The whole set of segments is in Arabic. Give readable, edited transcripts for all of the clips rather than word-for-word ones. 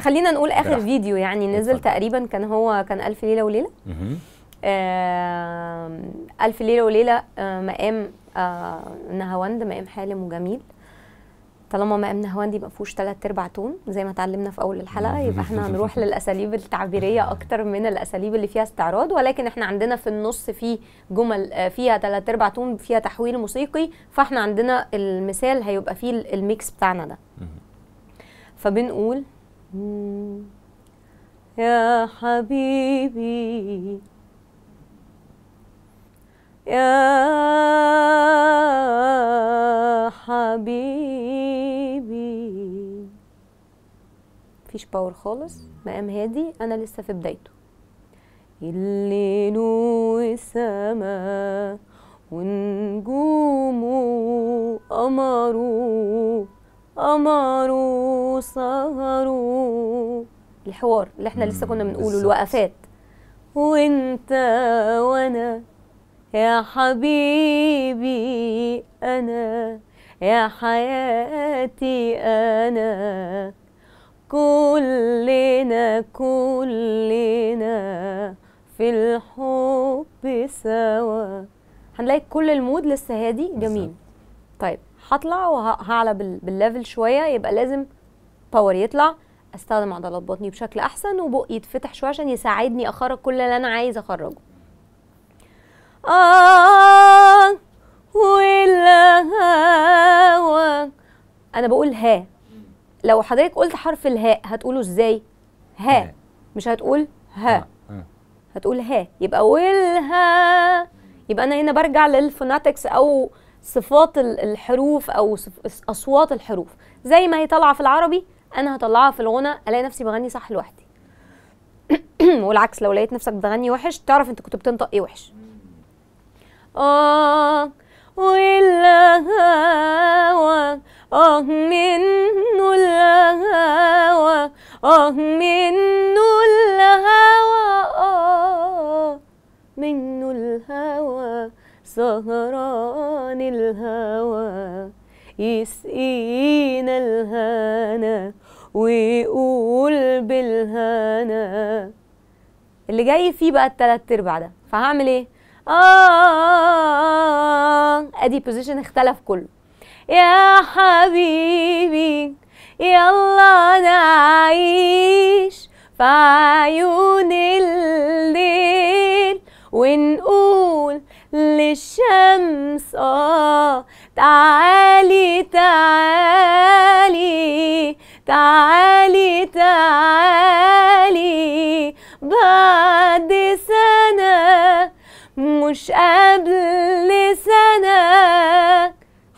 خلينا نقول اخر براحة. فيديو يعني نزل تقريبا كان ألف ليلة وليلة. ألف ليلة وليلة مقام نهاوند، مقام حالم وجميل. طالما مقام نهاوند يبقى فيهوش 3/4 تون زي ما اتعلمنا في اول الحلقه، يبقى احنا هنروح للاساليب التعبيريه اكتر من الاساليب اللي فيها استعراض، ولكن احنا عندنا في النص في جمل فيها 3/4 تون فيها تحويل موسيقي، فاحنا عندنا المثال هيبقى فيه الميكس بتاعنا ده. فبنقول يا حبيبي يا حبيبي، مفيش باور خالص، مقام هادي، أنا لسه في بدايته. الليل والسما ونجومه قمره قمره سهره، الحوار اللي احنا لسه كنا بنقوله، الوقفات وانت وانا يا حبيبي أنا يا حياتي أنا كلنا كلنا في الحب سوا. هنلاقي كل المود لسه هادي جميل. طيب هطلع وهعلى بالليفل شوية، يبقى لازم باور يطلع، استخدم عضلات بطني بشكل أحسن وبقي يتفتح شوية عشان يساعدني أخرج كل اللي أنا عايز أخرجه. والهوى، انا بقول ها، لو حضرتك قلت حرف الهاء هتقوله ازاي؟ ها، مش هتقول ها، هتقول ها، يبقى والها، يبقى انا هنا برجع للفوناتكس او صفات الحروف او اصوات الحروف، زي ما هي طالعه في العربي انا هطلعها في الغنى، الاقي نفسي بغني صح لوحدي. والعكس، لو لقيت نفسك بتغني وحش تعرف انت كنت بتنطق ايه وحش. والهوى منه الهوى منه الهوى منه الهوى سهران الهوى يسقينا الهنا ويقول بالهنا. اللي جاي فيه بقى 3/4 ده، فهعمل ايه؟ ادي بوزيشن اختلف كله. يا حبيبي يلا نعيش في عيون الليل ونقول للشمس تعالي تعالي تعالي تعالي بعد سنة مش قبل سنة.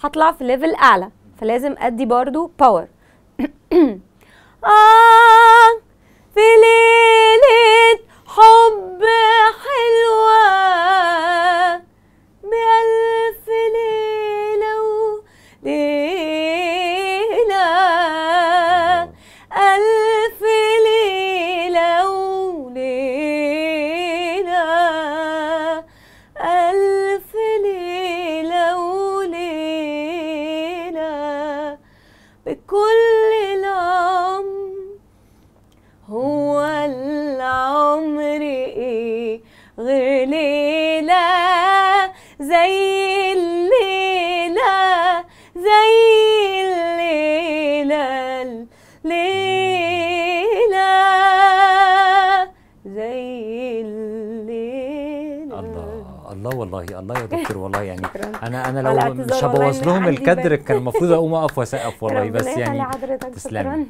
هطلع في ليفل أعلى فلازم أدي برضو باور. في ليلة حب حلوة بألف ليلة وليلة، ألف ليلة وليلة، ألف ليلة وليلة، بكل العمر هو العمر إيه غير ليلة زي الليلة زي الليلة الليلة زي الليلة. الله والله، الله يا دكتور والله، يعني انا لو مش هبوظ لهم الكادر كان المفروض اقوم اقف واسقف والله، بس يعني تسلمي.